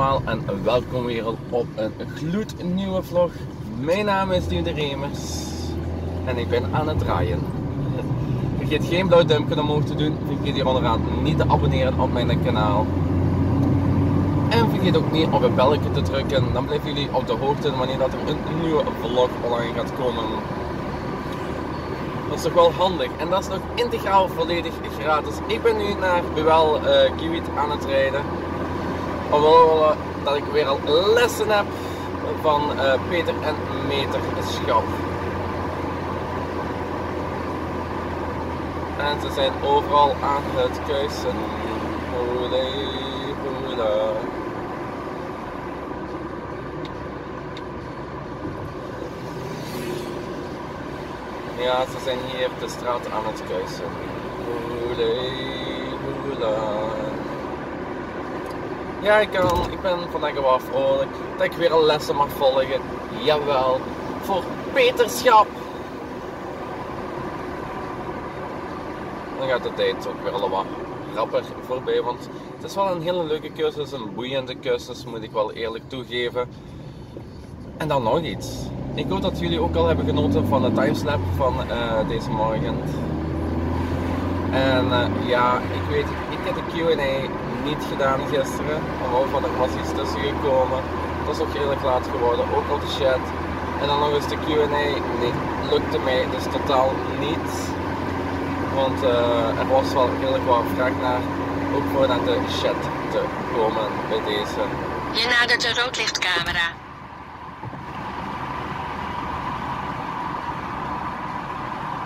allemaal en welkom weer op een gloednieuwe vlog. Mijn naam is Dimitri Reemers en ik ben aan het draaien. Vergeet geen blauw duimpje omhoog te doen, vergeet hier onderaan niet te abonneren op mijn kanaal. En vergeet ook niet op het belletje te drukken, dan blijven jullie op de hoogte wanneer dat er een nieuwe vlog online gaat komen. Dat is toch wel handig en dat is nog integraal volledig gratis. Ik ben nu naar Buwel Kiewiet aan het rijden. Alhoewel dat ik weer al lessen heb van Peter en Meterschap. En ze zijn overal aan het kuisen. Olé, olé. Ja, ze zijn hier op de straat aan het kuisen. Olé, olé. Ja, ik ben vandaag wel vrolijk dat ik weer al lessen mag volgen. Jawel, voor Peterschap. Dan gaat de tijd ook weer al wat rapper voorbij, want het is wel een hele leuke cursus, een boeiende cursus, moet ik wel eerlijk toegeven. En dan nog iets. Ik hoop dat jullie ook al hebben genoten van de timeslap van deze morgen. En ja, ik weet, ik heb de Q&A niet gedaan gisteren, want er was iets tussen gekomen. Dat is ook heel erg laat geworden, ook op de chat. En dan nog eens de Q&A, nee, lukte mij dus totaal niet. Want er was wel heel erg wat vraag naar, ook voor naar de chat te komen bij deze. Je nadert de roodlichtcamera.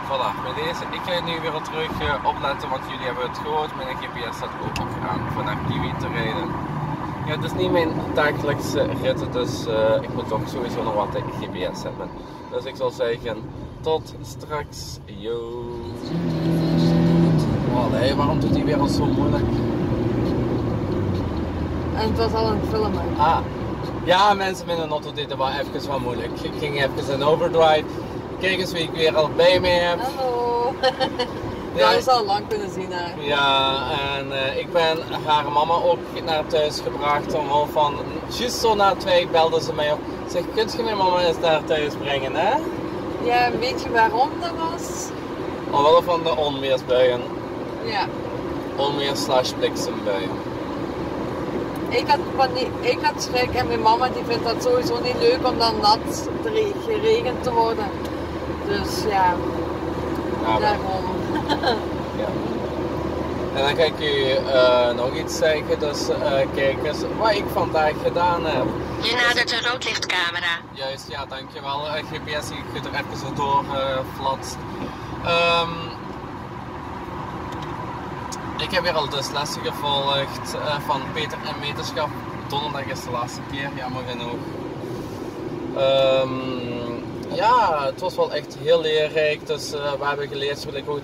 Voilà, bij deze. Ik ga nu weer terug opletten, want jullie hebben het gehoord. Mijn GPS staat ook nog aan voor naar Kiewiet te rijden. Ja, het is niet mijn dagelijkse rit, dus ik moet toch sowieso nog wat de GPS hebben. Dus ik zal zeggen, tot straks. Yo. Allee, waarom doet die weer al zo moeilijk? En het was al een filmen. Ah. Ja, mensen met een auto deden wel even wat moeilijk. Ik ging even in overdrive. Kijk eens wie ik weer al bij me heb. Hallo. Ja, dat is al lang kunnen zien eigenlijk. Ja, en ik ben haar mama ook naar thuis gebracht. Omhoog van, juist zo na 2 belde ze mij op. Zeg, kunt je mijn mama eens naar thuis brengen, hè? Ja, weet je waarom dat was? Omwille van de onweersbuien. Ja. Onweer/bliksembuien. Ik had schrik en mijn mama die vindt dat sowieso niet leuk om dan nat geregend te worden. Dus ja, ja daarom. Ja. En dan ga ik u nog iets zeggen, dus kijk eens wat ik vandaag gedaan heb. Je nadert de roodlichtcamera. Juist, ja, dankjewel. GPS, ik kunt er even zo door flatst. Ik heb weer al dus lessen gevolgd van Peter en Meterschap. Donderdag is de laatste keer, jammer genoeg. Ja, het was wel echt heel leerrijk. Dus we hebben geleerd hoe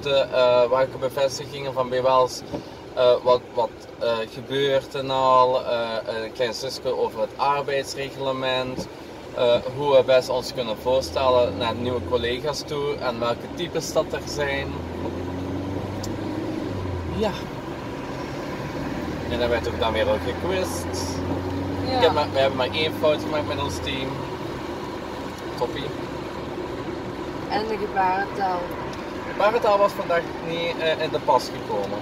welke bevestigingen van BWL's wat gebeurt en al. Een klein stukje over het arbeidsreglement. Hoe we best ons kunnen voorstellen naar nieuwe collega's toe en welke types dat er zijn. Ja. En dan werd ook dan weer ook gequist. Ja. We hebben maar 1 fout gemaakt met ons team. Toppie. En de gebarentaal. De gebarentaal was vandaag niet in de pas gekomen.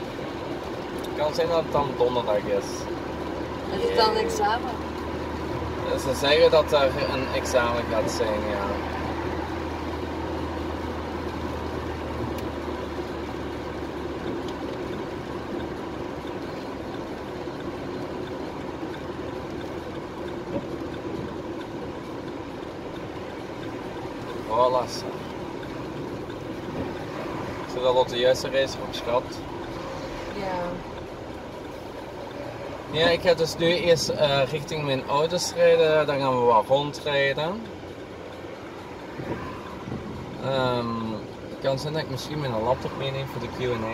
Het kan zijn dat het dan donderdag is. Is het dan een examen? Ze zeggen dat er een examen gaat zijn, ja. Zodat op de juiste race op schat. Ja. Ja, ik ga dus nu eerst richting mijn ouders rijden, dan gaan we wat rondrijden. Het kan zijn dat ik misschien mijn laptop meeneem voor de Q&A.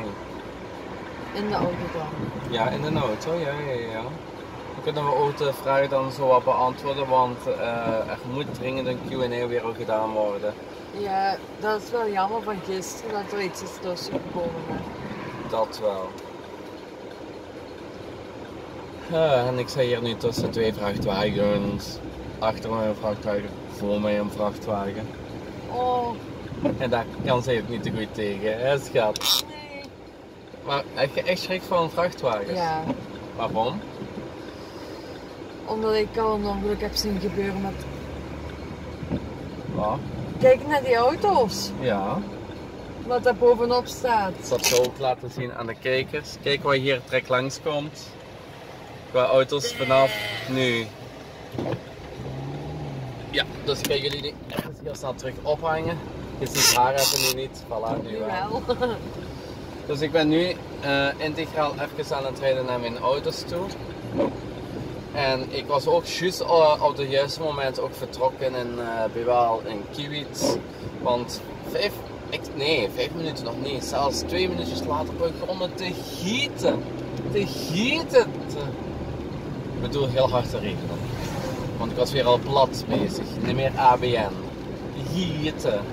In de auto dan? Ja, in de auto, ja. Dan kunnen we ook de vraag dan zo wat beantwoorden, want er moet dringend een Q&A weer ook gedaan worden. Ja, dat is wel jammer van gisteren dat er iets is tussengekomen. Dat wel. En ik sta hier nu tussen twee vrachtwagens. Achter mij een vrachtwagen, voor mij een vrachtwagen. Oh. En daar kan ze het niet te goed tegen, hè schat? Nee. Maar heb je echt schrik van vrachtwagens? Ja. Waarom? Omdat ik al een ongeluk heb zien gebeuren met... Wat? Kijk naar die auto's. Ja. Wat daar bovenop staat. Dat zal ik ook laten zien aan de kijkers. Kijk waar hier trek langskomt. Qua auto's vanaf nu. Ja, dus ik ga jullie die even heel snel terug ophangen. Je ziet haar even nu niet. Voilà, nu wel. Dus ik ben nu integraal even aan het rijden naar mijn auto's toe. En ik was ook juist op het juiste moment ook vertrokken in Buwel en Kiewiet. Want vijf minuten nog niet, zelfs 2 minuutjes later begonnen te gieten. Ik bedoel heel hard te regenen. Want ik was weer al plat bezig, niet meer ABN. Gieten.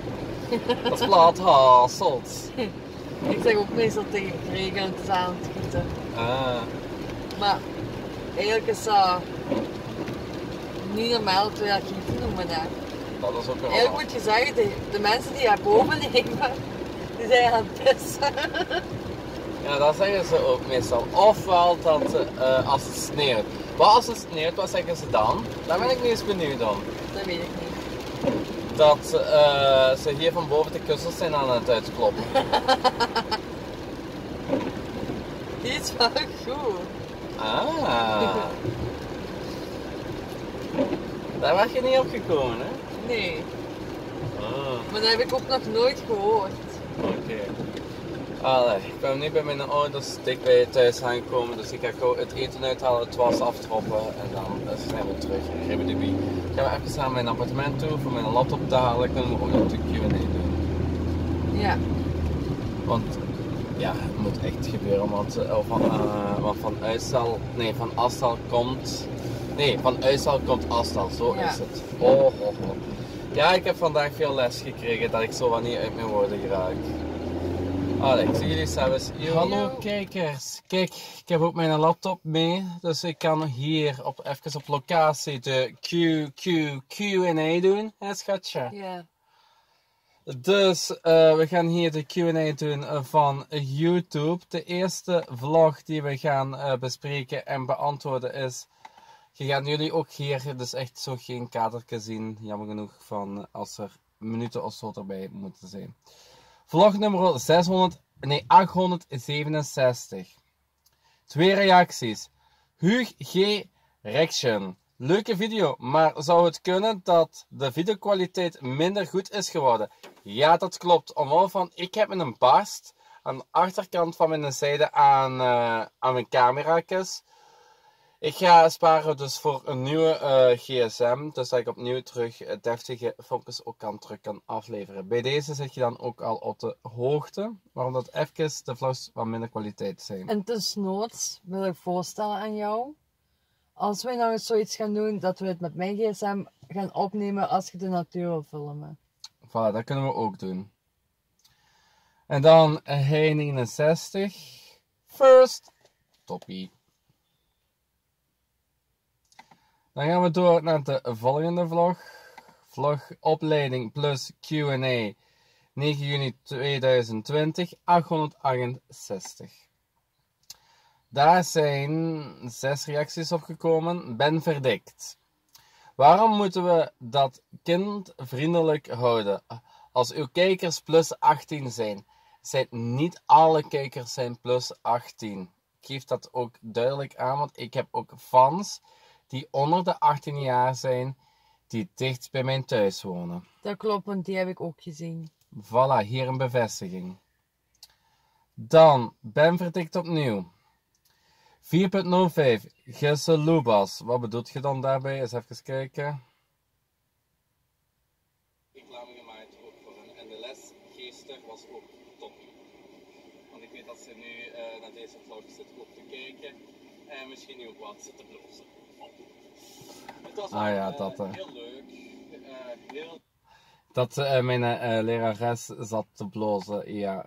Dat is plat hasselt. Ik zeg ook meestal tegen regen en het is aan het gieten. Maar eigenlijk is dat niet normaal dat we dat gieten noemen. Hè. Dat is ook wel eigenlijk moet je zeggen, de mensen die daar boven liggen, die zijn aan het pissen. Ja, dat zeggen ze ook meestal. Ofwel dat als het sneeuwt. Wat als het sneeuwt, wat zeggen ze dan? Daar ben ik niet eens benieuwd om. Dat weet ik niet. Dat ze hier van boven de kussens zijn aan het uitkloppen. Die is wel goed. Ah. Daar was je niet op gekomen, hè? Nee. Ah. Maar dat heb ik ook nog nooit gehoord. Oké. Allee, ik ben nu bij mijn ouders dichtbij thuis aangekomen, dus ik ga gewoon het eten uithalen, het was aftroppen en dan zijn we terug. Ribbidibie. Ik ga even naar mijn appartement toe voor mijn laptop te halen, kunnen we ook een stukje Q&A doen. Ja. Want ja, het moet echt gebeuren, want van uitstel komt afstel, zo ja. Is het. Ja, ik heb vandaag veel les gekregen dat ik zo wat niet uit mijn woorden raak. Allee, ik zie jullie zelfs. Hallo kijkers, kijk, ik heb ook mijn laptop mee, dus ik kan hier even op locatie de Q&A doen, hè schatje? Ja. Dus we gaan hier de Q&A doen van YouTube. De eerste vlog die we gaan bespreken en beantwoorden is... Je gaat jullie ook hier dus echt zo geen kadertje zien, jammer genoeg, van als er minuten of zo erbij moeten zijn. Vlog nummer 867. 2 reacties. Hugh G Reaction. Leuke video, maar zou het kunnen dat de videokwaliteit minder goed is geworden? Ja, dat klopt. Omwille van, ik heb een barst aan de achterkant van mijn zijde aan mijn camera's. Ik ga sparen dus voor een nieuwe gsm, dus dat ik opnieuw terug deftige filmpjes ook terug kan afleveren. Bij deze zit je dan ook al op de hoogte, maar omdat even de vlogs wat minder kwaliteit zijn. En desnoods wil ik voorstellen aan jou, als wij nou eens zoiets gaan doen, dat we het met mijn gsm gaan opnemen als je de natuur wil filmen. Voilà, dat kunnen we ook doen. En dan hey 69, first, toppie. Dan gaan we door naar de volgende vlog. Vlog opleiding plus Q&A. 9 juni 2020, 868. Daar zijn 6 reacties op gekomen. Ben verdikt. Waarom moeten we dat kindvriendelijk houden? Als uw kijkers plus 18 zijn. Niet alle kijkers zijn plus 18. Ik geef dat ook duidelijk aan, want ik heb ook fans... die onder de 18 jaar zijn, die dicht bij mijn thuis wonen. Dat klopt, want die heb ik ook gezien. Voilà, hier een bevestiging. Dan, Ben verdikt opnieuw. 4.05, Gisse Lubas. Wat bedoelt je dan daarbij? Eens even kijken. Reclame gemaakt ook voor hen. En de les gisteren was ook top. Want ik weet dat ze nu naar deze vlog zitten op te kijken. En misschien nu op wat zitten blozen. Het was heel leuk. Dat mijn lerares zat te blozen, ja.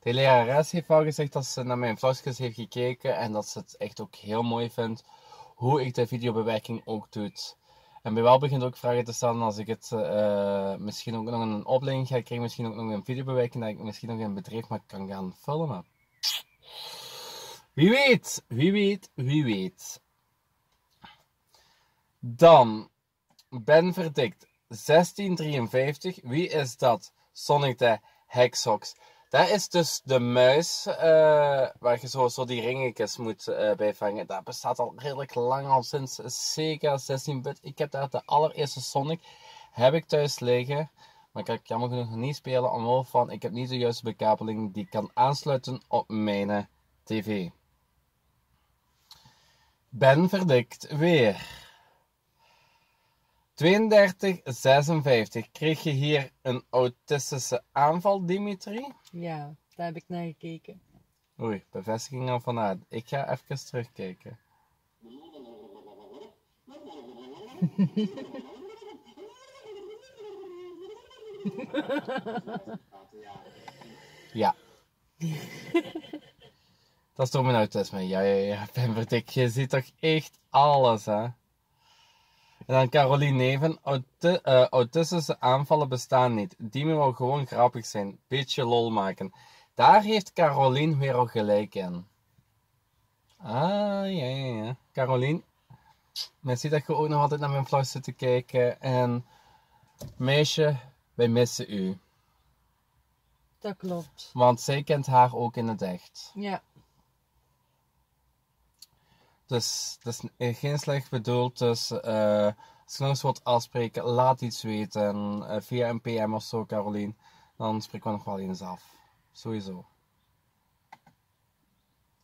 De lerares heeft wel gezegd dat ze naar mijn vlogjes heeft gekeken en dat ze het echt ook heel mooi vindt hoe ik de videobewerking ook doe. En BWL begint ook vragen te stellen als ik het misschien ook nog in een opleiding ga krijgen, misschien ook nog een videobewerking, dat ik misschien nog in een bedrijf maar kan gaan filmen. Wie weet, wie weet, wie weet. Dan, Ben verdikt. 1653, wie is dat? Sonic the Hedgehog. Dat is dus de muis waar je zo die ringetjes moet bijvangen. Dat bestaat al redelijk lang, al sinds Sega 16-bit. Ik heb daar de allereerste Sonic, heb ik thuis liggen. Maar kan ik jammer genoeg niet spelen, omhoog van ik heb niet de juiste bekabeling die kan aansluiten op mijn tv. Ben verdikt weer. 3256, kreeg je hier een autistische aanval, Dimitri? Ja, daar heb ik naar gekeken. Oei, bevestiging al vanuit. Ik ga even terugkijken. Ja. Dat is door mijn autisme. Ja, Ben verdikt. Je ziet toch echt alles, hè? En dan Carolien Neven, autistische aanvallen bestaan niet. Die wil gewoon grappig zijn, beetje lol maken. Daar heeft Carolien weer al gelijk in. Ah, ja. Carolien, men ziet dat je ook nog altijd naar mijn vlog zit te kijken. En meisje, wij missen u. Dat klopt. Want zij kent haar ook in het echt. Ja. Dus dat is geen slecht bedoeld, dus als je nog eens wilt afspreken, laat iets weten via een PM of zo, Carolien. Dan spreken we nog wel eens af. Sowieso.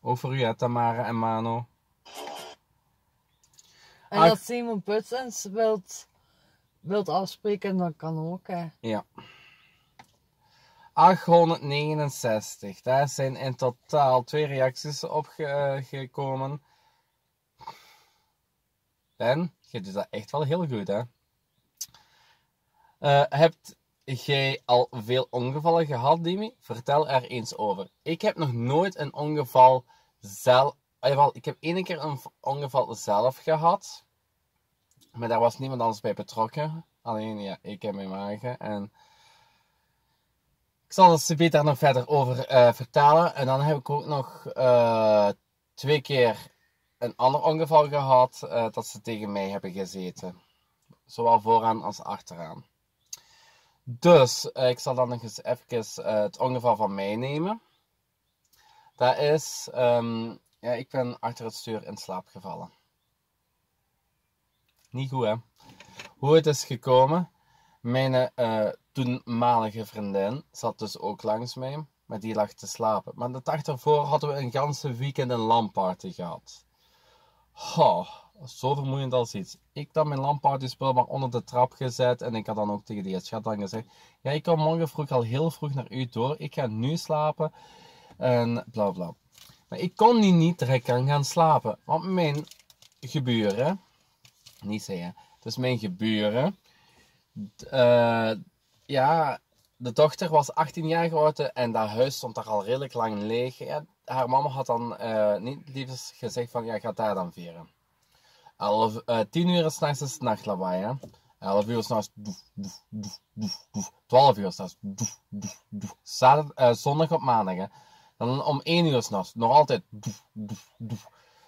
Ook voor u, hè, Tamara en Mano. En als Simon Buys wilt afspreken, dan kan ook, hè. Ja. 869. Daar zijn in totaal 2 reacties op gekomen. Ben, je doet dat echt wel heel goed, hè? Hebt jij al veel ongevallen gehad, Dimi? Vertel er eens over. Ik heb nog nooit een ongeval zelf... Ik heb 1 keer een ongeval zelf gehad. Maar daar was niemand anders bij betrokken. Alleen, ja, ik heb mijn magen. En... ik zal het subiet daar nog verder over vertellen. En dan heb ik ook nog 2 keer... een ander ongeval gehad dat ze tegen mij hebben gezeten. Zowel vooraan als achteraan. Dus, ik zal dan nog eens even het ongeval van mij nemen. Dat is, ja, ik ben achter het stuur in slaap gevallen. Niet goed, hè? Hoe het is gekomen. Mijn toenmalige vriendin zat dus ook langs mij. Maar die lag te slapen. Maar de dag daarvoor hadden we een ganse weekend een LAN-party gehad. Oh, zo vermoeiend als iets. Ik had mijn LAN-party-spul maar onder de trap gezet. En ik had dan ook tegen die schat dan gezegd. Ja, ik kom morgen vroeg al heel vroeg naar u door. Ik ga nu slapen. En bla bla. Maar ik kon die niet direct gaan slapen. Want mijn geburen. Niet zeggen. Dus mijn geburen. Ja... de dochter was 18 jaar oud en dat huis stond daar al redelijk lang leeg. Ja, haar mama had dan niet liefst gezegd van, ja, ga daar dan vieren. 10 uur s'nachts is het nachtlawaai, hè. 11 uur s'nachts, 12 uur s'nachts, zondag op maandag, hè. Dan om 1 uur s'nachts, nog altijd,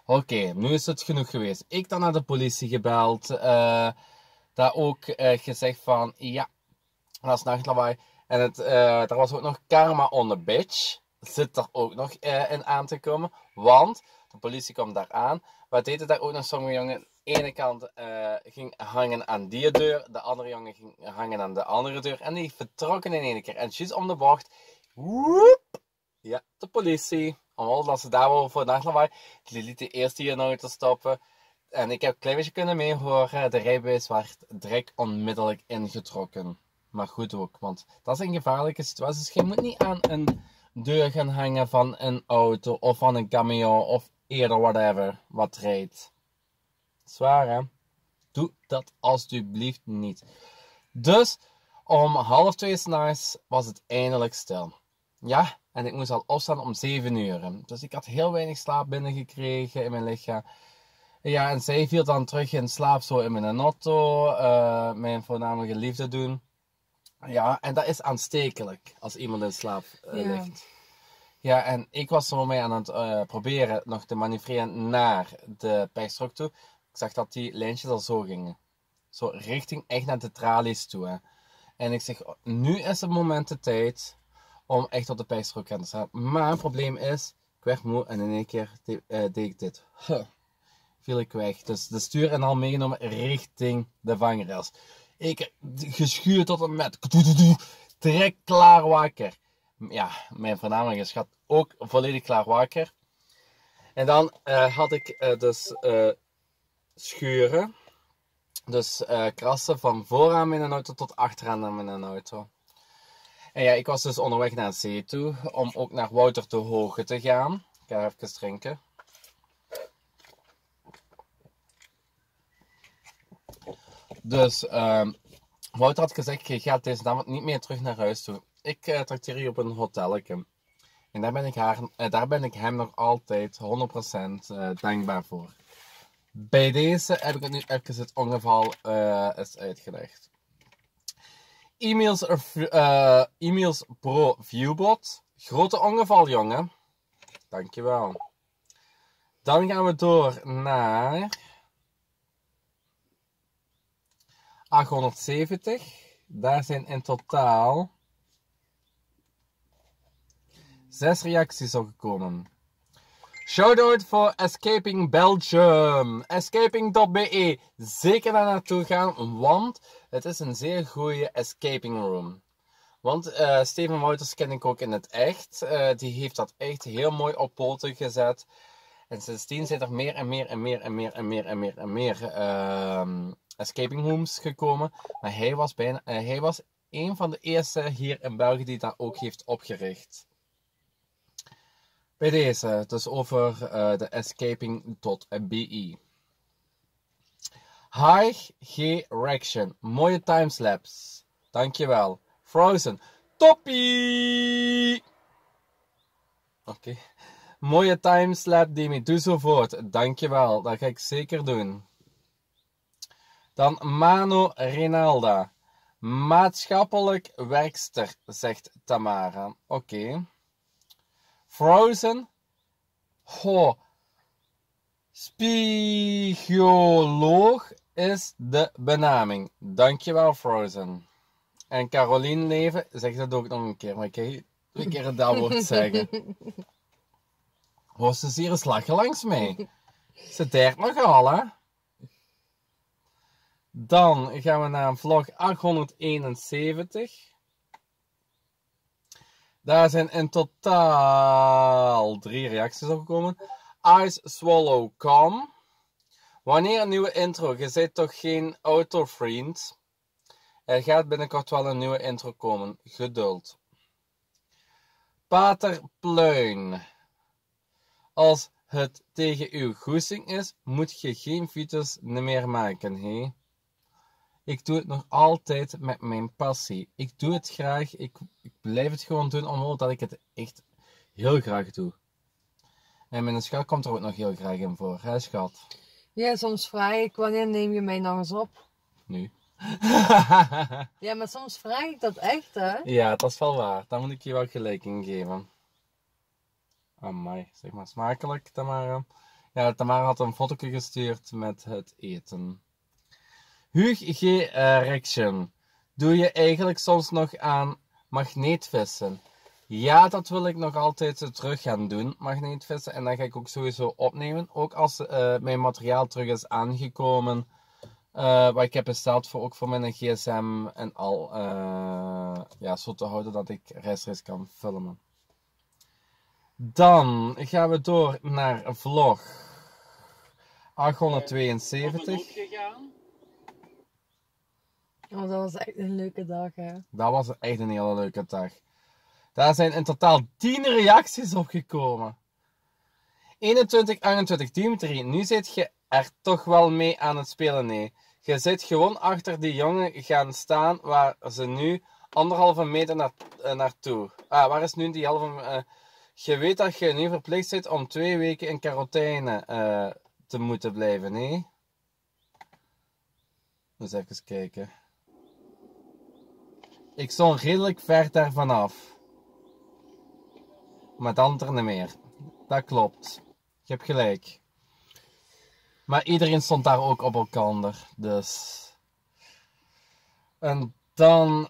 Oké, nu is het genoeg geweest. Ik dan naar de politie gebeld, daar ook gezegd van, ja, dat is nachtlawaai. En er was ook nog karma on the bitch. Zit er ook nog in aan te komen. Want de politie kwam daar aan. Maar deden daar ook nog sommige jongen. De ene kant ging hangen aan die deur. De andere jongen ging hangen aan de andere deur. En die vertrokken in 1 keer. En juist om de bocht. Woep. Ja, de politie. Omdat ze daar waren voor nachtlawaai. Die lieten eerst hier nog te stoppen. En ik heb een klein beetje kunnen meehoren. De rijbewijs werd direct onmiddellijk ingetrokken. Maar goed ook, want dat is een gevaarlijke situatie. Dus je moet niet aan een deur gaan hangen van een auto of van een camion of eerder whatever wat rijdt. Zwaar, hè? Doe dat alsjeblieft niet. Dus Om 1:30 s'nachts was het eindelijk stil. Ja, en ik moest al opstaan om 7 uur. Dus ik had heel weinig slaap binnengekregen in mijn lichaam. Ja, en zij viel dan terug in slaap zo in mijn auto. Mijn voornamelijke liefde doen. Ja, en dat is aanstekelijk als iemand in slaap ligt. Ja, en ik was voor mij aan het proberen nog te manoeuvreren naar de pechstrook toe. Ik zag dat die lijntjes al zo gingen. Zo richting echt naar de tralies toe. Hè. En ik zeg, nu is het moment de tijd om echt op de pechstrook te gaan staan. Maar het probleem is, ik werd moe en in één keer deed ik dit. Viel ik weg. Dus de stuur en al meegenomen richting de vangrails. Ik geschuurd tot en met. Direct klaar wakker. Ja, mijn voornamelijke schat ook volledig klaar wakker. En dan had ik dus schuren. Dus krassen van vooraan in een auto tot achteraan in een auto. En ja, ik was dus onderweg naar zee toe. Om ook naar Wouter te Hoge te gaan. Ik ga even drinken. Dus Wouter had gezegd, je gaat deze nacht niet meer terug naar huis toe. Ik trakteer je op een hotelletje. En daar ben ik, daar ben ik hem nog altijd 100% dankbaar voor. Bij deze heb ik het nu even het ongeval eens uitgelegd. E-mails pro viewbot. Grote ongeval, jongen. Dankjewel. Dan gaan we door naar 870. Daar zijn in totaal 6 reacties op gekomen. Shoutout voor Escaping Belgium. Escaping.be. Zeker daar naartoe gaan, want het is een zeer goede escaping room. Want Steven Wouters ken ik ook in het echt. Die heeft dat echt heel mooi op poten gezet. En sindsdien zijn er meer escaping rooms gekomen. Maar hij was, hij was een van de eerste hier in België die dat ook heeft opgericht. Bij deze, dus over de escaping.be. Hugh G Reaction. Mooie timeslapse. Dankjewel. Frozen. Toppie! Oké. Mooie timeslap, Dimi. Doe zo voort. Dankjewel. Dat ga ik zeker doen. Dan Mano Rinalda. Maatschappelijk werkster, zegt Tamara. Oké. Frozen. Ho. Psycholoog is de benaming. Dankjewel, Frozen. En Carolien Neven zegt dat ook nog een keer, maar ik ga een keer dat woord zeggen. Hoor, ze is hier een slagje langs mij. Ze derkt nogal, hè? Dan gaan we naar vlog 871. Daar zijn in totaal 3 reacties op gekomen. Ice Swallow Calm. Wanneer een nieuwe intro? Je bent toch geen autovriend? Er gaat binnenkort wel een nieuwe intro komen. Geduld. Pater Pluin. Als het tegen uw goesting is, moet je geen video's meer maken. Hé? Ik doe het nog altijd met mijn passie. Ik doe het graag. Ik blijf het gewoon doen, omdat ik het echt heel graag doe. En mijn schat komt er ook nog heel graag in voor, hè schat? Ja, soms vraag ik, wanneer neem je mij nog eens op? Nu. Ja, maar soms vraag ik dat echt, hè? Ja, dat is wel waar. Daar moet ik je wel gelijk in geven. Amai, zeg maar smakelijk, Tamara. Ja, Tamara had een fotootje gestuurd met het eten. Hugh G Reaction. Doe je eigenlijk soms nog aan magneetvissen? Ja, dat wil ik nog altijd terug gaan doen, magneetvissen. En dat ga ik ook sowieso opnemen. Ook als mijn materiaal terug is aangekomen. Wat ik heb besteld voor, ook voor mijn gsm en al. Ja, zo te houden dat ik rechtstreeks kan filmen. Dan gaan we door naar vlog 872. Oh, dat was echt een leuke dag, hè? Dat was echt een hele leuke dag. Daar zijn in totaal 10 reacties op gekomen. 21, 21, Dimitri, nu zit je er toch wel mee aan het spelen, nee. Je zit gewoon achter die jongen gaan staan waar ze nu anderhalve meter naartoe. Waar is nu die halve... je weet dat je nu verplicht zit om 2 weken in quarantaine te moeten blijven, nee? Dus even kijken. Ik stond redelijk ver daarvan af. Maar dan er niet meer. Dat klopt. Je hebt gelijk. Maar iedereen stond daar ook op elkander, dus... En dan...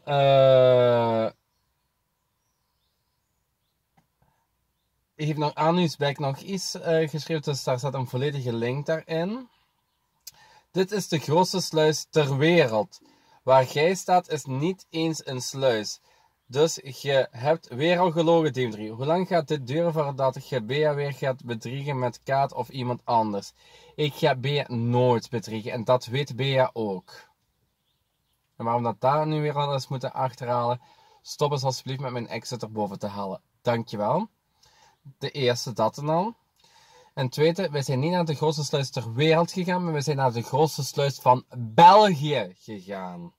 Heeft nog Anusbekker nog iets geschreven, dus daar staat een volledige link daarin. Dit is de grootste sluis ter wereld. Waar jij staat is niet eens een sluis. Dus je hebt weer al gelogen, Dimitri. Hoe lang gaat dit duren voordat je Bea weer gaat bedriegen met Kaat of iemand anders? Ik ga Bea nooit bedriegen en dat weet Bea ook. En waarom dat daar nu weer al eens moeten achterhalen? Stop eens alsjeblieft met mijn exit erboven te halen. Dankjewel. De eerste dat en al. En tweede, wij zijn niet naar de grootste sluis ter wereld gegaan, maar we zijn naar de grootste sluis van België gegaan.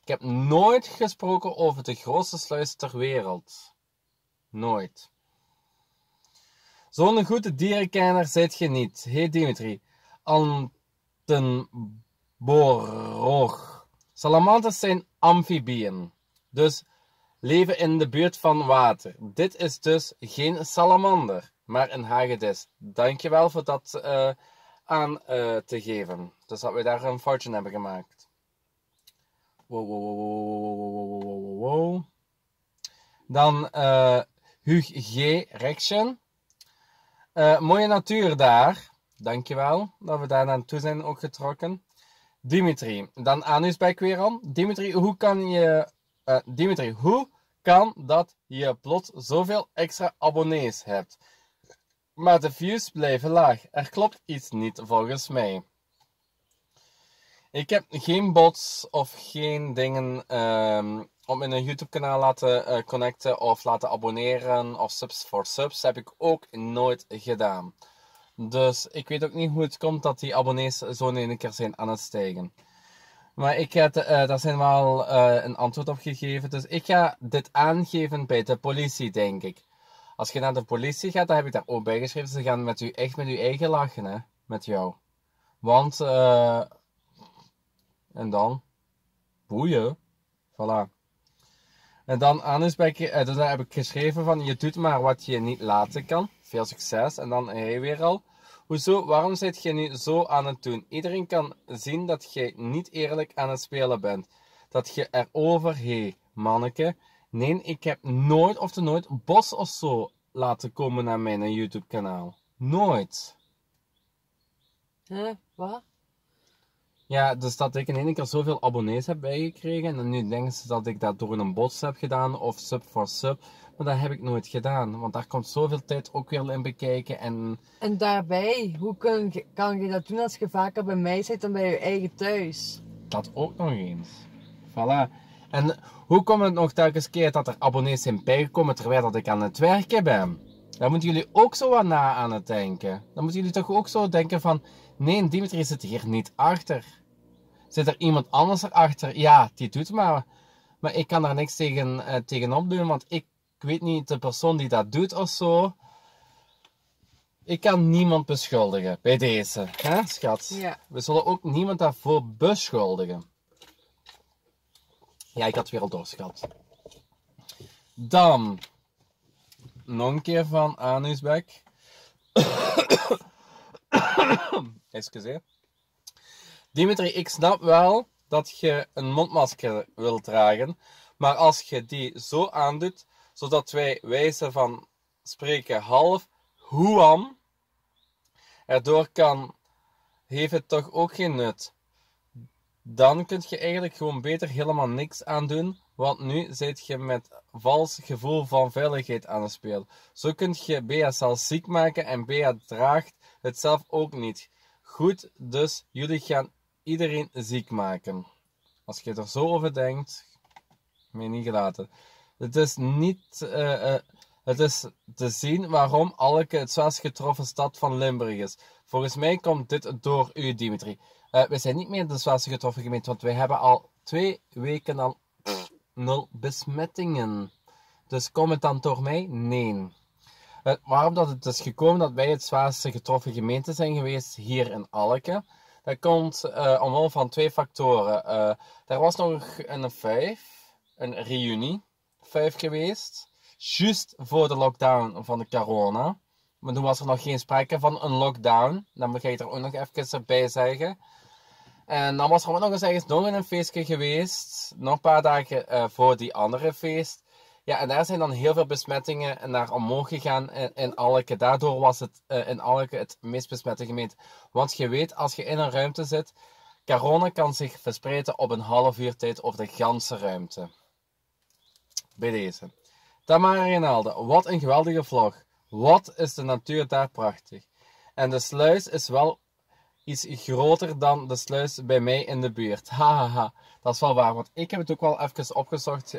Ik heb nooit gesproken over de grootste sluis ter wereld. Nooit. Zo'n goede dierenkenner zit je niet. Hey Dimitri. Antenborog. Salamanders zijn amfibieën. Dus leven in de buurt van water. Dit is dus geen salamander, maar een hagedis. Dankjewel voor dat aan te geven. Dus dat we daar een foutje hebben gemaakt. Wow, wow, wow, wow, wow, wow. Dan Hugh G Reaction. Mooie natuur daar. Dankjewel dat we daar naartoe zijn ook getrokken. Dimitri. Dan Anusbekker weer aan. Dimitri, hoe kan dat je plots zoveel extra abonnees hebt? Maar de views blijven laag. Er klopt iets niet volgens mij. Ik heb geen bots of geen dingen op mijn YouTube kanaal laten connecten of laten abonneren of subs voor subs. Heb ik ook nooit gedaan. Dus ik weet ook niet hoe het komt dat die abonnees zo in één keer zijn aan het stijgen. Maar ik heb daar zijn wel een antwoord op gegeven. Dus ik ga dit aangeven bij de politie, denk ik. Als je naar de politie gaat, dan heb ik daar ook bij geschreven. Ze gaan met u echt met uw eigen lachen, hè. Met jou. Want, en dan? Boeien. Voilà. En dan Anusbekker, dus daar heb ik geschreven van, je doet maar wat je niet laten kan. Veel succes. En dan hij weer al. Hoezo, waarom zit je nu zo aan het doen? Iedereen kan zien dat jij niet eerlijk aan het spelen bent. Dat je erover, hé, manneke. Nee, ik heb nooit of te nooit bots of zo laten komen naar mijn YouTube kanaal. Nooit. Huh, wat? Ja, dus dat ik in één keer zoveel abonnees heb bijgekregen. En nu denken ze dat ik dat door een bots heb gedaan of sub voor sub. Maar dat heb ik nooit gedaan. Want daar komt zoveel tijd ook weer in bekijken. En daarbij, hoe kan je dat doen als je vaker bij mij zit dan bij je eigen thuis? Dat ook nog eens. Voilà. En hoe komt het nog telkens keer dat er abonnees zijn bijgekomen terwijl dat ik aan het werken ben? Daar moeten jullie ook zo wat na aan het denken. Dan moeten jullie toch ook zo denken van... Nee, Dimitri zit hier niet achter. Zit er iemand anders erachter? Ja, die doet maar. Maar ik kan daar niks tegenop doen, want ik weet niet de persoon die dat doet of zo. Ik kan niemand beschuldigen bij deze, hè, schat? Ja. We zullen ook niemand daarvoor beschuldigen. Ja, ik had weer al door, schat. Dan... Nog een keer van Anusbekker. Excuseer. Dimitri, ik snap wel dat je een mondmasker wilt dragen. Maar als je die zo aandoet, zodat wij wijze van spreken half hoeam, erdoor kan, heeft het toch ook geen nut. Dan kun je eigenlijk gewoon beter helemaal niks aan doen. Want nu zit je met vals gevoel van veiligheid aan het spelen. Zo kun je Bea zelf ziek maken en Bea draagt het zelf ook niet. Goed, dus jullie gaan iedereen ziek maken. Als je er zo over denkt, mij niet gelaten. Het is niet... het is te zien waarom Alken het zwaarst getroffen stad van Limburg is. Volgens mij komt dit door u, Dimitri. We zijn niet meer de zwaarste getroffen gemeente, want wij hebben al 2 weken al 0 besmettingen. Dus komt het dan door mij? Nee. Waarom dat het is gekomen dat wij het zwaarste getroffen gemeente zijn geweest hier in Alken? Dat komt omwille van 2 factoren. Er was nog een reunie, 5 geweest, juist voor de lockdown van de corona. Maar toen was er nog geen sprake van een lockdown. Dan ga ik er ook nog even bij zeggen. En dan was er ook nog eens ergens nog een feestje geweest. Nog een paar dagen voor die andere feest. Ja, en daar zijn dan heel veel besmettingen naar omhoog gegaan in Alken. Daardoor was het in Alken het meest besmette gemeente. Want je weet, als je in een ruimte zit, corona kan zich verspreiden op een half uur tijd over de ganse ruimte. Bij deze. Tamara Rinalda, wat een geweldige vlog. Wat is de natuur daar prachtig. En de sluis is wel iets groter dan de sluis bij mij in de buurt. Hahaha, dat is wel waar. Want ik heb het ook wel even opgezocht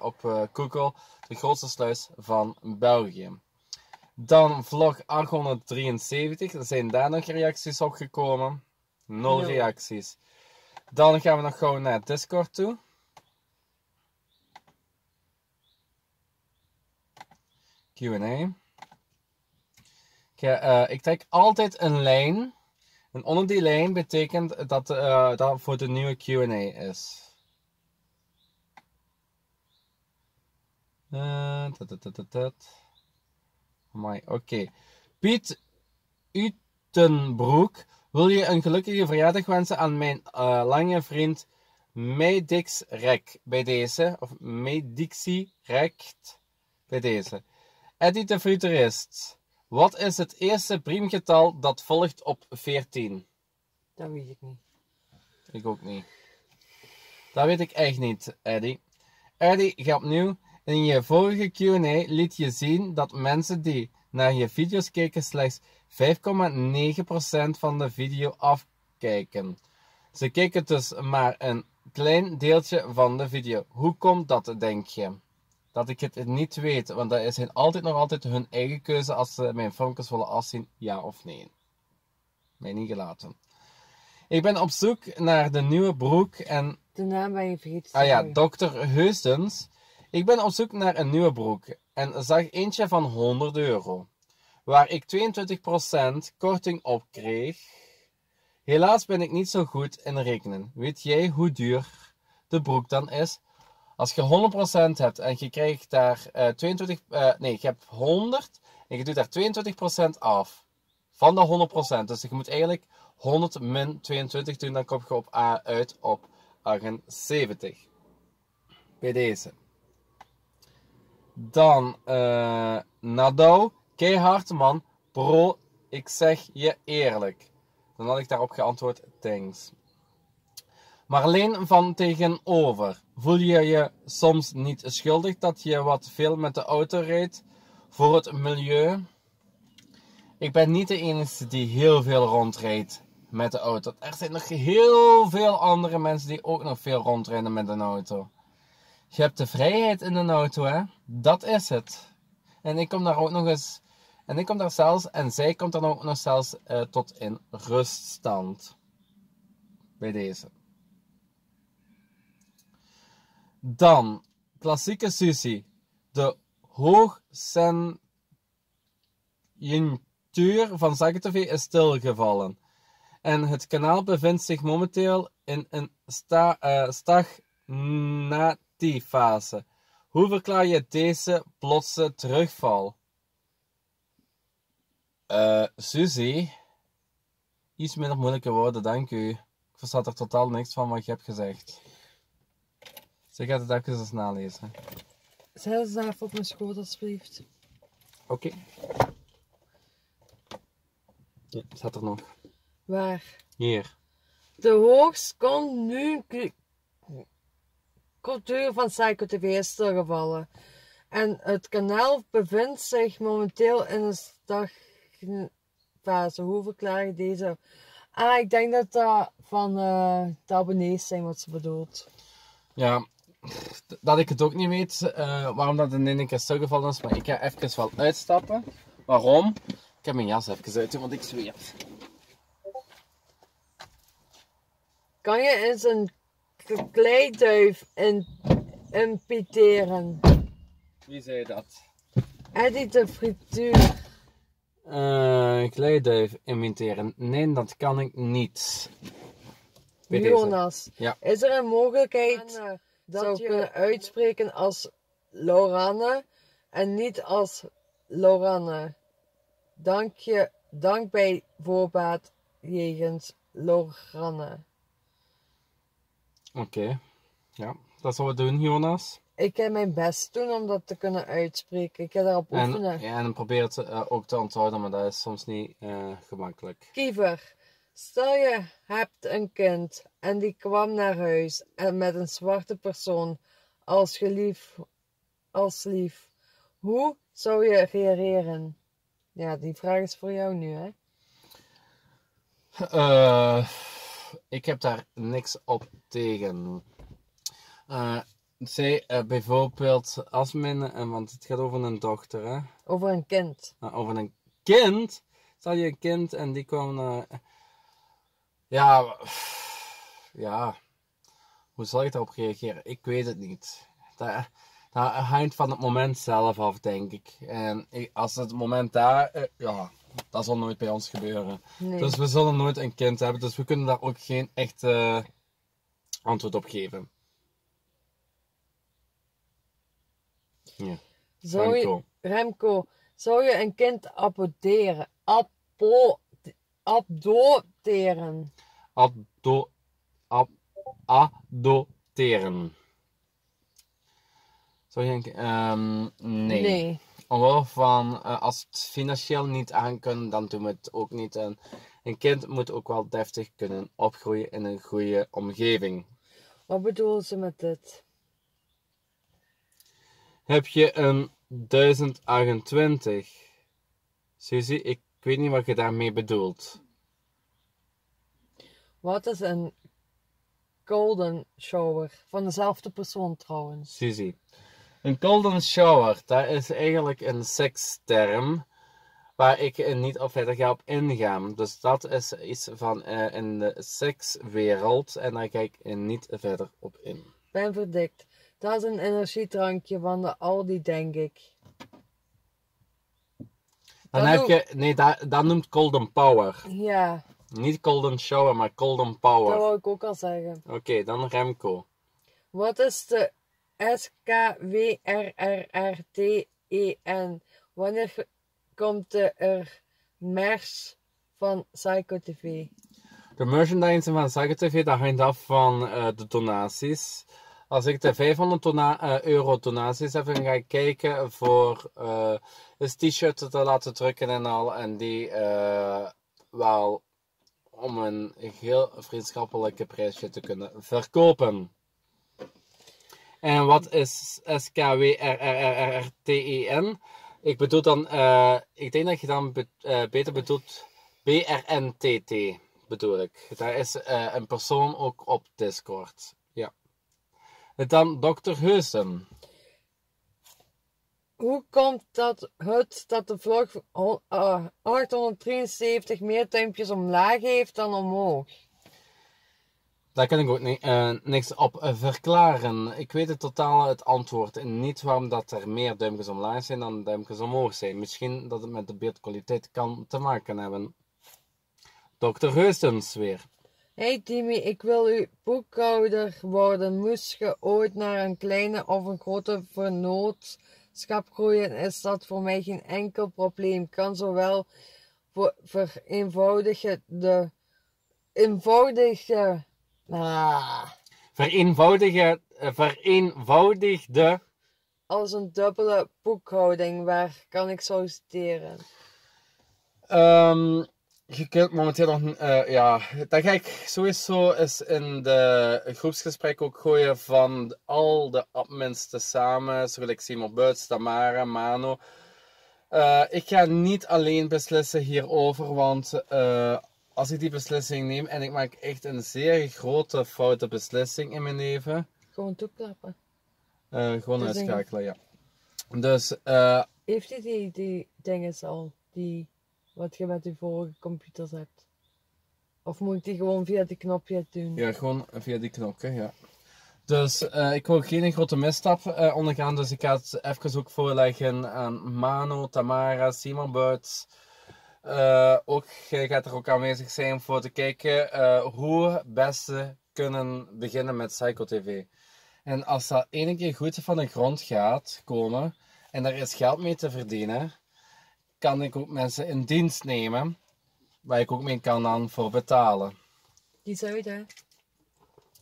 op Google. De grootste sluis van België. Dan vlog 873. Er zijn daar nog reacties op gekomen. 0 reacties. Dan gaan we nog gewoon naar Discord toe. Q&A. Ik trek altijd een lijn. En onder die lijn betekent dat dat voor de nieuwe Q&A is. Oké. Piet Utenbroek. Wil je een gelukkige verjaardag wensen aan mijn lange vriend Medix-Rek. Bij deze. Of Medix-Rek. Bij deze. Eddie de Futurist. Wat is het eerste priemgetal dat volgt op 14? Dat weet ik niet. Ik ook niet. Dat weet ik echt niet, Eddie. Eddie, ga opnieuw. In je vorige Q&A liet je zien dat mensen die naar je video's kijken slechts 5,9% van de video afkijken. Ze kijken dus maar een klein deeltje van de video. Hoe komt dat, denk je? Dat ik het niet weet, want dat zijn altijd nog altijd hun eigen keuze als ze mijn filmpjes willen afzien, ja of nee. Mij niet gelaten. Ik ben op zoek naar de nieuwe broek en... De naam ben je vergeten. Ah ja, Dr. Heusdens. Ik ben op zoek naar een nieuwe broek en zag eentje van €100. Waar ik 22% korting op kreeg. Helaas ben ik niet zo goed in rekenen. Weet jij hoe duur de broek dan is? Als je 100% hebt en je krijgt daar je hebt 100 en je doet daar 22% af van de 100%. Dus je moet eigenlijk 100 min 22 doen, dan kom je op A uit op 78. Bij deze. Dan Nado, keihard man, bro, ik zeg je eerlijk. Dan had ik daarop geantwoord, thanks. Marleen van tegenover, voel je je soms niet schuldig dat je wat veel met de auto rijdt voor het milieu? Ik ben niet de enige die heel veel rondrijdt met de auto. Er zijn nog heel veel andere mensen die ook nog veel rondrijden met een auto. Je hebt de vrijheid in een auto, hè? Dat is het. En ik kom daar ook nog eens, en ik kom daar zelfs, en zij komt dan ook nog zelfs tot in ruststand. Bij deze. Dan, klassieke Suzie, de hoogcentuur van Syco TV is stilgevallen. En het kanaal bevindt zich momenteel in een stagnatiefase. Hoe verklaar je deze plotse terugval? Suzie, iets minder moeilijke woorden, dank u. Ik versta er totaal niks van wat je hebt gezegd. Ik ga het even eens nalezen. Zet ze even op mijn schoot, alsjeblieft. Oké. Ja, staat er nog. Waar? Hier. De hoogst komt nu cultuur van Syco TV is stilgevallen. En het kanaal bevindt zich momenteel in een stagnfase. Hoe verklaar je deze? Ah, ik denk dat dat van de abonnees zijn wat ze bedoelt. Ja. Dat ik het ook niet weet waarom dat in één keer stilgevallen is, maar ik ga even wel uitstappen. Waarom? Ik heb mijn jas even uit, want ik zweer. Kan je eens een kleiduif impiteren? Wie zei dat? Eddie de Futurist. Kleiduif imiteren? Nee, dat kan ik niet. Bij Jonas, ja. Is er een mogelijkheid dat zou je kunnen uitspreken als Loranne en niet als Loranne? Dank bij voorbaat jegens Loranne. Oké, ja, dat zullen we doen, Jonas. Ik heb mijn best doen om dat te kunnen uitspreken. Ik heb daarop oefenen. Ja, en probeer het ook te onthouden, maar dat is soms niet gemakkelijk. Kiever. Stel je hebt een kind en die kwam naar huis en met een zwarte persoon als lief. Hoe zou je reageren? Ja, die vraag is voor jou nu, hè? Ik heb daar niks op tegen. Bijvoorbeeld, als men, want het gaat over een dochter, hè? Over een kind. Over een kind? Stel je een kind en die kwam naar... Ja, hoe zal ik daarop reageren? Ik weet het niet. Dat hangt van het moment zelf af, denk ik. En als het moment daar, ja, dat zal nooit bij ons gebeuren. Nee. Dus we zullen nooit een kind hebben, dus we kunnen daar ook geen echt antwoord op geven. Ja. Remco, zou je een kind abonneren? Adopteren. Adopteren. Zou je denken? Nee. Omwille van, als het financieel niet aan kan, dan doen we het ook niet. En een kind moet ook wel deftig kunnen opgroeien in een goede omgeving. Wat bedoelen ze met dit? Heb je een 1028? Suzie, ik weet niet wat je daarmee bedoelt. Wat is een golden shower? Van dezelfde persoon trouwens. Suzie. Een golden shower, dat is eigenlijk een seksterm waar ik niet op verder ga op ingaan. Dus dat is iets van in de sekswereld en daar ga ik niet verder op in. Ben verdikt. Dat is een energiedrankje van de Aldi, denk ik. Dan heb je, nee, dat noemt Golden Power. Ja. Niet Golden Shower, maar Golden Power. Dat wou ik ook al zeggen. Oké, dan Remco. Wat is de SKWRRRTEN? Wanneer komt er merch van Syco TV? De merchandise van Syco TV, dat hangt af van de donaties. Als ik de 500 euro donaties heb, dan ga ik kijken voor een t-shirt te laten drukken en al. En die wel om een heel vriendschappelijke prijsje te kunnen verkopen. En wat is SKWRRRRTEN? Ik bedoel dan, ik denk dat je dan beter bedoelt BRNTT bedoel ik. Daar is een persoon ook op Discord. Dan Dr. Heusdens. Hoe komt dat de vlog 873 meer duimpjes omlaag heeft dan omhoog? Daar kan ik ook niks op verklaren. Ik weet het totaal het antwoord. Niet waarom dat er meer duimpjes omlaag zijn dan duimpjes omhoog zijn. Misschien dat het met de beeldkwaliteit kan te maken hebben. Dr. Heusdens weer. Hey Timmy, ik wil uw boekhouder worden. Moest je ooit naar een kleine of een grote vernootschap groeien, is dat voor mij geen enkel probleem. Kan zowel vereenvoudigde als een dubbele boekhouding. Waar kan ik solliciteren? Je kunt momenteel nog, dat ga ik sowieso eens in de groepsgesprek ook gooien van al de admins te samen, zoals Simon Buys, Tamara, Mano. Ik ga niet alleen beslissen hierover, want als ik die beslissing neem en ik maak echt een zeer grote foute beslissing in mijn leven. Gewoon toeklappen. Gewoon uitschakelen, ja. Dus, heeft u die dinges al, die... Wat je met je vorige computers hebt. Of moet ik die gewoon via die knopje doen? Ja, gewoon via die knop, hè, ja. Dus ik wil geen grote misstap ondergaan, dus ik ga het even ook voorleggen aan Mano, Tamara, Simon Buys. Ook, jij gaat er ook aanwezig zijn voor te kijken hoe het beste kunnen beginnen met Syco TV. En als dat ene keer goed van de grond gaat komen en daar is geld mee te verdienen, kan ik ook mensen in dienst nemen waar ik ook mee kan aan voor betalen. Die is uit, hè?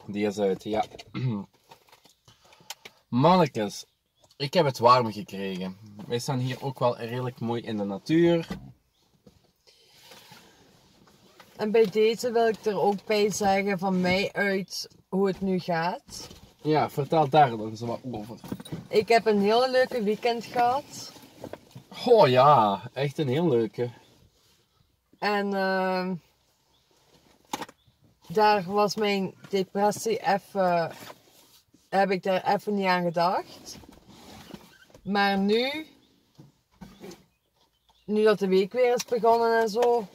Die is uit, ja. Mannekes, ik heb het warm gekregen. Wij staan hier ook wel redelijk mooi in de natuur. En bij deze wil ik er ook bij zeggen van mij uit hoe het nu gaat. Ja, vertel daar dan eens wat over. Ik heb een heel leuke weekend gehad. Oh ja, echt een heel leuke. En daar was mijn depressie even, heb ik daar even niet aan gedacht. Maar nu dat de week weer is begonnen en zo,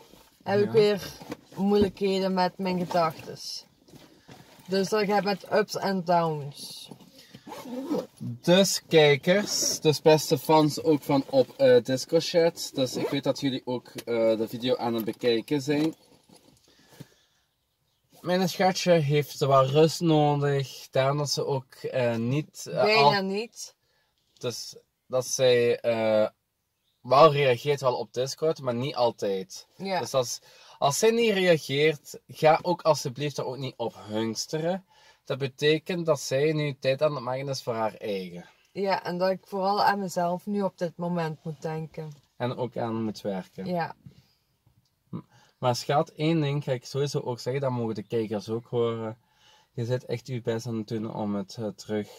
heb ik weer moeilijkheden met mijn gedachtes. Dus dat gaat met ups en downs. Dus kijkers, dus beste fans ook van op Discord-chat. Dus ik weet dat jullie ook de video aan het bekijken zijn. Mijn schatje heeft wat rust nodig, daarom dat ze ook niet... bijna niet. Dus dat zij wel reageert wel op Discord, maar niet altijd. Ja. Dus als zij niet reageert, ga ook alsjeblieft er ook niet op hunsteren. Dat betekent dat zij nu tijd aan het maken is voor haar eigen. Ja, en dat ik vooral aan mezelf nu op dit moment moet denken. En ook aan moet werken. Ja. Maar schat, één ding ga ik sowieso ook zeggen, dat mogen de kijkers ook horen. Je zit echt je best aan het doen om het terug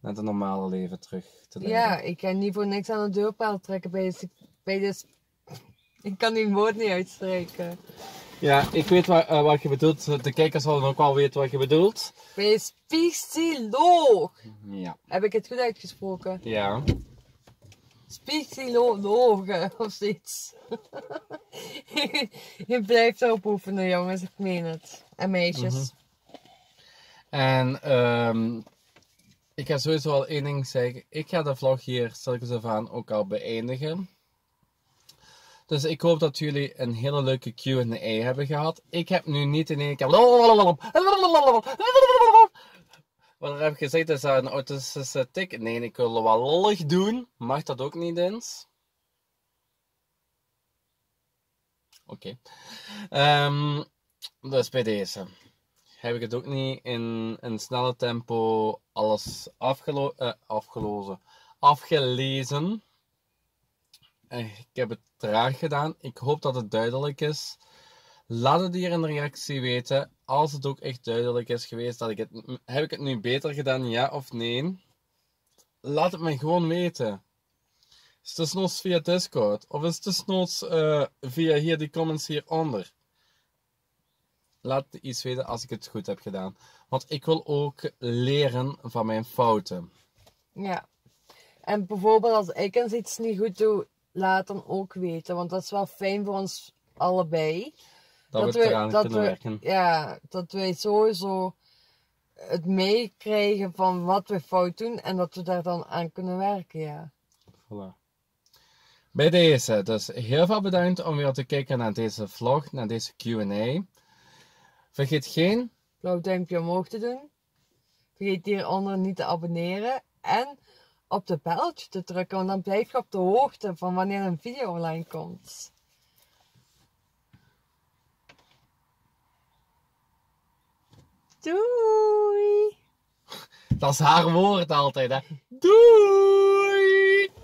naar het normale leven terug te leiden. Ja, ik ga niet voor niks aan de deurpaal trekken bij de... Ik kan die woord niet uitstreken. Ja, ik weet wat je bedoelt. De kijkers zullen ook wel weten wat je bedoelt. Bij spiegziloog. Ja. Heb ik het goed uitgesproken? Ja. Spiegzilogen of zoiets. Je blijft erop oefenen, jongens. Ik meen het. En meisjes. En ik ga sowieso al één ding zeggen. Ik ga de vlog hier stilkens af aan ook al beëindigen. Dus ik hoop dat jullie een hele leuke Q&A hebben gehad. Ik heb nu niet in één keer... Wat er heb gezegd is dat een autistische tik. Nee, ik wil wat lollig doen. Mag dat ook niet eens? Oké. Dus bij deze. Heb ik het ook niet in een snelle tempo alles afgelezen. Ik heb het traag gedaan. Ik hoop dat het duidelijk is. Laat het hier in de reactie weten. Als het ook echt duidelijk is geweest. Heb ik het nu beter gedaan? Ja of nee? Laat het mij gewoon weten. Is het desnoods via Discord? Of is het desnoods via hier die comments hieronder? Laat iets weten als ik het goed heb gedaan. Want ik wil ook leren van mijn fouten. Ja. En bijvoorbeeld als ik eens iets niet goed doe, laat dan ook weten. Want dat is wel fijn voor ons allebei. Dat we eraan kunnen werken. Ja, dat wij sowieso het meekrijgen van wat we fout doen. En dat we daar dan aan kunnen werken, ja. Voilà. Bij deze. Dus heel veel bedankt om weer te kijken naar deze vlog, naar deze Q&A. Vergeet geen blauw duimpje omhoog te doen. Vergeet hieronder niet te abonneren. En... op de belletje te drukken, want dan blijf je op de hoogte van wanneer een video online komt. Doei! Dat is haar woord altijd, hè? Doei!